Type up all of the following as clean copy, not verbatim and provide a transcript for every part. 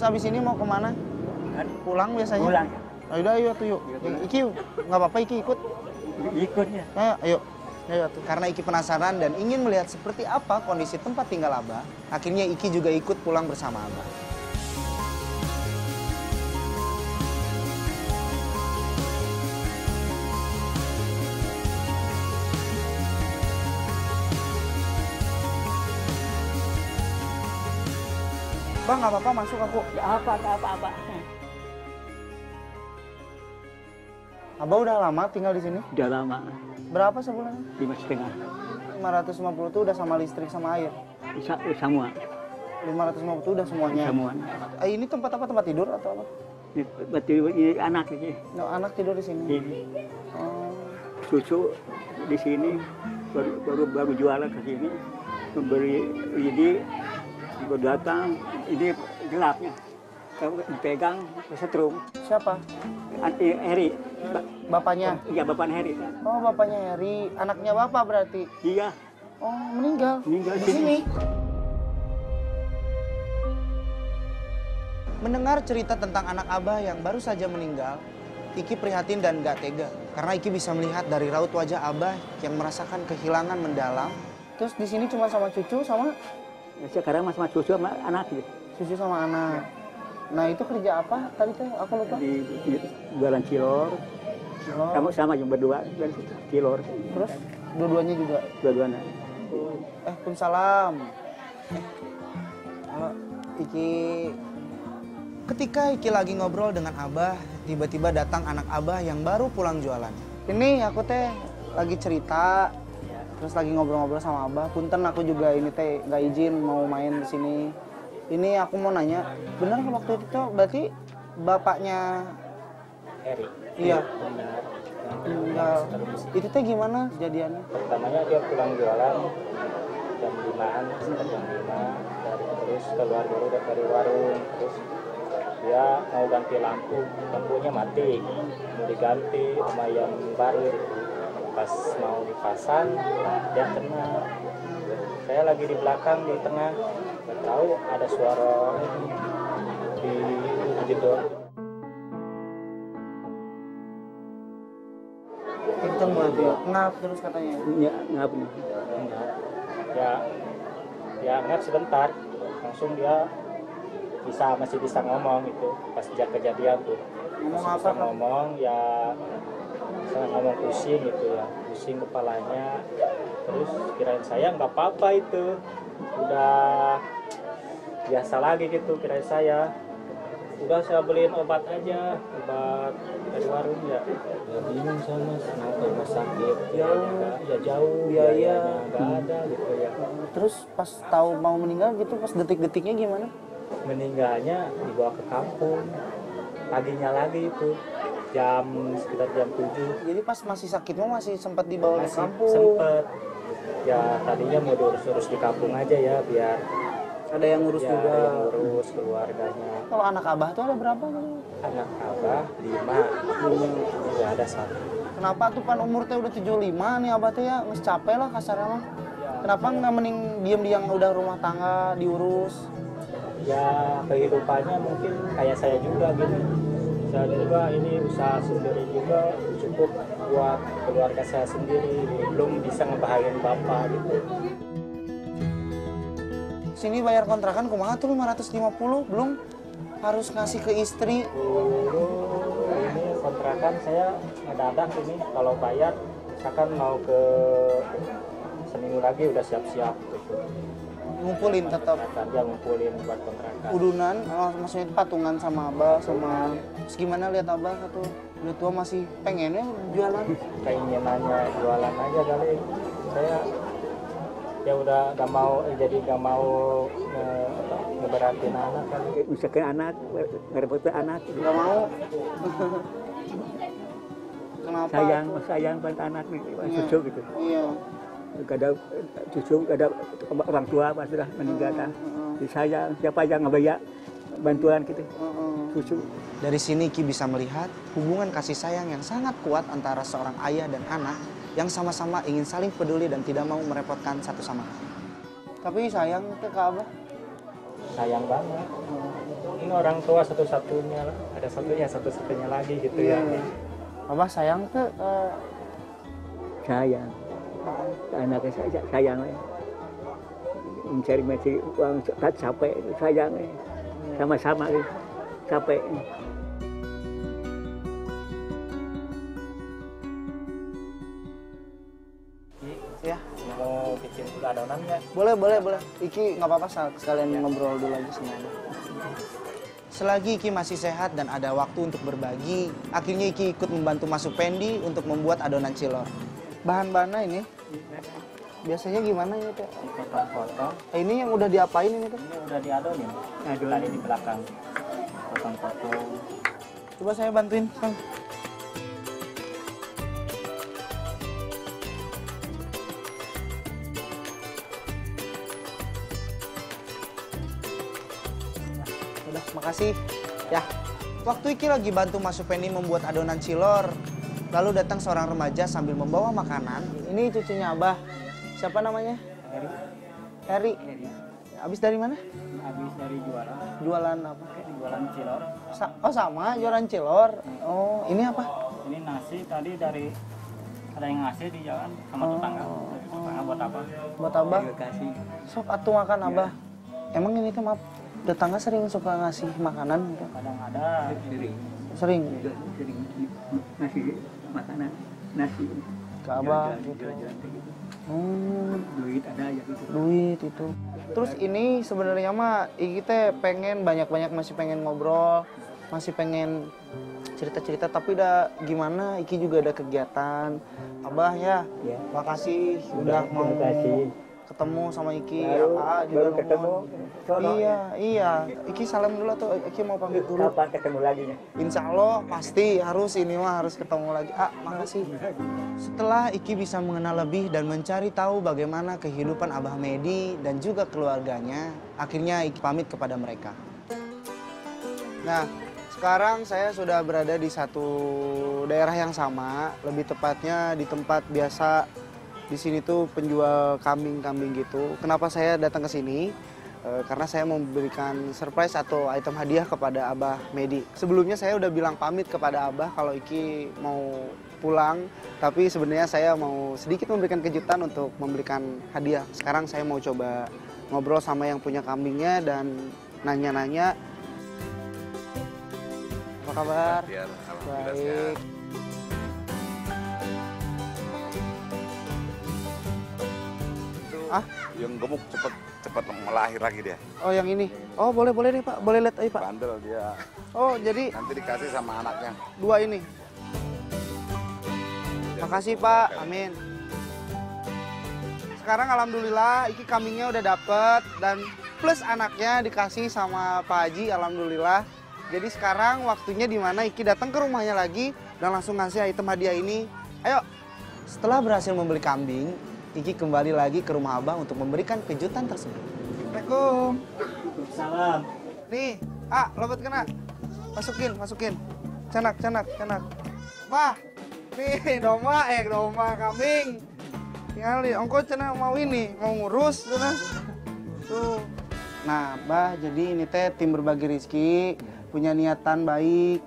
Terus abis ini mau kemana? Pulang biasanya? Pulang. Oh, yaudah, ayo tuh yuk. Iki nggak apa-apa, Iki ikut. Ikutnya. Ayo. Karena Iki penasaran dan ingin melihat seperti apa kondisi tempat tinggal Abah, akhirnya Iki juga ikut pulang bersama Abah. Abah, nggak apa-apa masuk aku. Apa-apa. Abah udah lama tinggal di sini? Udah lama. Berapa sebulan? 5,5. 550 itu udah sama listrik sama air? Semua. 550 itu udah semuanya? Semua. Ini tempat apa? Tempat tidur atau apa? Tempat tidur anak ini. No, anak tidur di sini? Ini. Oh. Susu di sini, baru jualan ke sini. Memberi ini, baru datang, ini gelapnya. Dipegang setrum. Siapa? Heri. Bapaknya? Iya, bapaknya Heri. Oh, bapaknya Heri. Anaknya bapak berarti? Iya. Oh, meninggal? Meninggal di sini. Mendengar cerita tentang anak Abah yang baru saja meninggal, Iki prihatin dan gak tega. Karena Iki bisa melihat dari raut wajah Abah yang merasakan kehilangan mendalam. Terus di sini cuma sama cucu, sama? Sekarang sama cucu sama anak. Cucu sama anak. Ya. Nah itu kerja apa tadi tuh aku lupa? Di jualan cilor. Oh. Kamu sama yang berdua jualan cilor. Terus dua-duanya juga? Dua-duanya. Waalaikumsalam. Iki. Ketika Iki lagi ngobrol dengan Abah, tiba-tiba datang anak Abah yang baru pulang jualan. Ini aku teh lagi cerita, terus lagi ngobrol-ngobrol sama Abah. Punten aku juga ini teh nggak izin mau main di sini. Ini aku mau nanya, benar waktu itu berarti bapaknya Heri? Iya. Benar. Itu teh gimana kejadiannya? Pertamanya dia pulang jualan jam 5-an, sekitar jam 5. Terus keluar dulu dari warung, terus dia mau ganti lampu, lampunya mati. Mau diganti sama yang baru. Pas mau dipasang, dia kena. Saya lagi di belakang, di tengah. Tahu ada suara di jedor. Kenceng banget ya, ngap terus katanya. Iya, ngap nih. Ya ngap sebentar, langsung dia masih bisa ngomong itu pas sejak kejadian tuh. Ngomong apa? Bisa ngomong ya, saya ngomong pusing gitu ya, pusing kepalanya. Terus kirain saya nggak apa-apa itu, udah biasa lagi gitu kirain saya. Udah saya beliin obat aja, obat dari warung ya. Ya bingung saya mas, kenapa mas sakit? Ya jauh, biaya nggak ada gitu ya. Terus pas tahu mau meninggal gitu, pas detik-detiknya gimana? Meninggalnya dibawa ke kampung, paginya lagi itu. Jam sekitar jam 7. Jadi pas masih sakitnya masih sempat dibawa ke kampung? Sempat. Ya tadinya mau diurus-urus di kampung aja ya biar ada yang ngurus ya, juga. Ada yang ngurus keluarganya. Kalau anak Abah tuh ada berapa? Anak Abah 5. Ya ada 1. Kenapa tuh pan umur teh udah 75 nih Abah teh ya nges capek lah kasarnya mah. Kenapa nggak mending diam-diam udah rumah tangga diurus? Ya kehidupannya mungkin kayak saya juga gitu. Saya juga ini usaha sendiri juga cukup buat keluarga saya sendiri, belum bisa ngebahayain bapak gitu. Sini bayar kontrakan kumaha tuh 550, belum harus ngasih ke istri. Dulu ini kontrakan saya ngedadak ini, kalau bayar misalkan mau ke seminggu lagi udah siap-siap gitu. Ngumpulin tetap? Dia ngumpulin buat kontrakan. Udunan, maksudnya patungan sama Abah, sama... Terus gimana lihat Abah tuh? Udah tua masih pengennya jualan? Keinginannya jualan aja kali. Saya ya udah gak mau, jadi gak mau ngeberatin anak kan. Misalkan anak, ngerepotin anak. Gak mau? Kenapa? Sayang banget anak nih, cucu gitu. Iya. Kadang cucu, kadang orang tua pas sudah meninggal kan. Disayang, siapa yang ngebayar bantuan gitu, cucu. Dari sini Ki bisa melihat hubungan kasih sayang yang sangat kuat antara seorang ayah dan anak yang sama-sama ingin saling peduli dan tidak mau merepotkan satu sama lain. Tapi sayang ke Abah? Sayang banget. ini orang tua satu-satunya, ada satunya satu-satunya lagi gitu ya. Mama sayang tuh sayang, anaknya sayangnya mencari uang capek sayangnya sama-sama capek. Mau bikin dulu adonan nggak? Boleh. Iki nggak apa-apa, sekalian ngobrol dulu aja semuanya. Selagi Iki masih sehat dan ada waktu untuk berbagi, akhirnya Iki ikut membantu masuk pendi untuk membuat adonan cilor. Bahan-bahannya ini, biasanya gimana ya Teh? Potong-potong. Ini yang udah diapain ini Teh? Ini udah diadonin. Tadi di belakang. Potong-potong. Coba saya bantuin, Kang. Makasih. Ya, waktu Iki lagi bantu Mas Supeni membuat adonan cilor, lalu datang seorang remaja sambil membawa makanan. Ini cucunya Abah. Siapa namanya? Heri. Habis dari mana? Habis dari jualan. Jualan apa? Jualan cilor. Oh sama, jualan cilor. Oh, ini apa? Ini nasi tadi dari ada yang ngasih di jalan sama tetangga. Tetangga buat apa? Buat Abah. Kasih. Sok atuh makan Abah. Emang ini tuh maaf. Tetangga sering suka ngasih makanan? Kadang ada. Sering? Sering. Ngasih makanan. Nasi. Ke Abah gitu. Duit ada ya gitu. Duit itu. Terus ini sebenarnya mah kita pengen banyak-banyak, masih pengen ngobrol. Masih pengen cerita-cerita, tapi udah gimana Iki juga ada kegiatan. Abah ya. Makasih udah mau ketemu sama Iki. Aa juga ketemu. Iya. Iki salam dulu atau Iki mau pamit dulu? Kapan ketemu lagi ya? Insya Allah pasti harus, ini mah harus ketemu lagi. Ah, makasih. Setelah Iki bisa mengenal lebih dan mencari tahu bagaimana kehidupan Abah Medi dan juga keluarganya, akhirnya Iki pamit kepada mereka. Nah, sekarang saya sudah berada di satu daerah yang sama, lebih tepatnya di tempat biasa. Di sini tuh penjual kambing-kambing gitu. Kenapa saya datang ke sini? Karena saya memberikan surprise atau item hadiah kepada Abah Medi. Sebelumnya saya udah bilang pamit kepada Abah kalau Iki mau pulang. Tapi sebenarnya saya mau sedikit memberikan kejutan untuk memberikan hadiah. Sekarang saya mau coba ngobrol sama yang punya kambingnya dan nanya-nanya. Apa kabar? Baik. Ah, yang gemuk cepat melahir lagi dia. Oh, yang ini. Oh, boleh deh Pak, boleh lihat Pak. Bandel dia. Oh, jadi nanti dikasih sama anaknya. Dua ini. Makasih Pak, amin. Sekarang alhamdulillah Iki kambingnya udah dapet dan plus anaknya dikasih sama Pak Haji, alhamdulillah. Jadi sekarang waktunya dimana Iki datang ke rumahnya lagi dan langsung ngasih item hadiah ini. Ayo. Setelah berhasil membeli kambing, Iki kembali lagi ke rumah Abah untuk memberikan kejutan tersebut. Assalamualaikum. Salam. Nih, lobet kena. Masukin. Cenak. Wah, nih domba kambing. Tinggalin, ongko cenak mau ini, mau ngurus, cenak. Tuh. Nah, Abah, jadi ini teh tim Berbagi Rizki punya niatan baik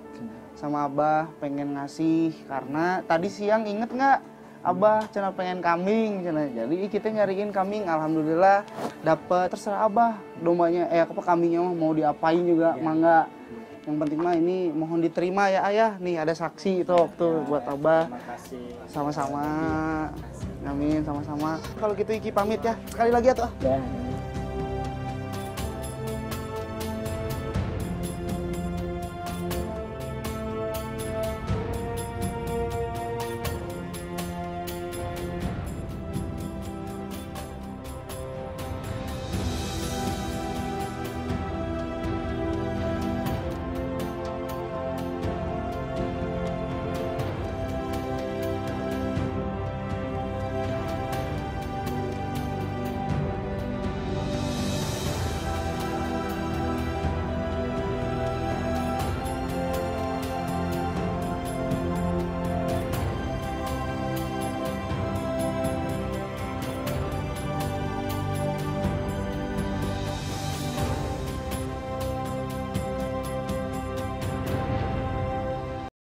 sama Abah, pengen ngasih karena tadi siang inget nggak? Abah cina pengen kambing, cina. Jadi kita nyariin kambing, alhamdulillah dapet. Terserah Abah dombanya, kambingnya mau diapain juga, mangga. Yang penting mah ini mohon diterima ya ayah. Nih ada saksi itu waktu buat Abah. Sama-sama, amin sama-sama. Kalau gitu Iki pamit ya, sekali lagi ya tuh.